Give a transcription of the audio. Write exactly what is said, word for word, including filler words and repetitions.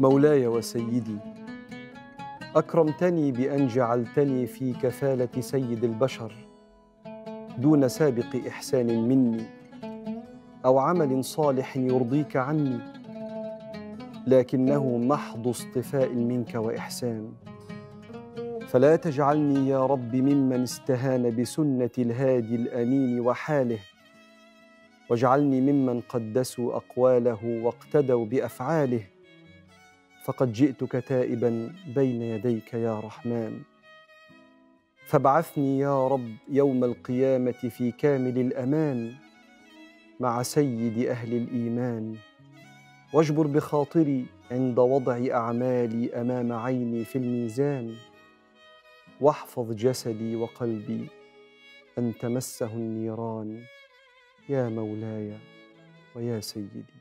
مولاي وسيدي، أكرمتني بأن جعلتني في كفالة سيد البشر دون سابق إحسان مني أو عمل صالح يرضيك عني، لكنه محض اصطفاء منك وإحسان. فلا تجعلني يا رب ممن استهان بسنة الهادي الأمين وحاله، واجعلني ممن قدسوا أقواله واقتدوا بأفعاله، فقد جئتك تائبا بين يديك يا رحمن. فابعثني يا رب يوم القيامة في كامل الأمان مع سيد أهل الإيمان، واجبر بخاطري عند وضع أعمالي أمام عيني في الميزان، واحفظ جسدي وقلبي أن تمسه النيران يا مولاي ويا سيدي.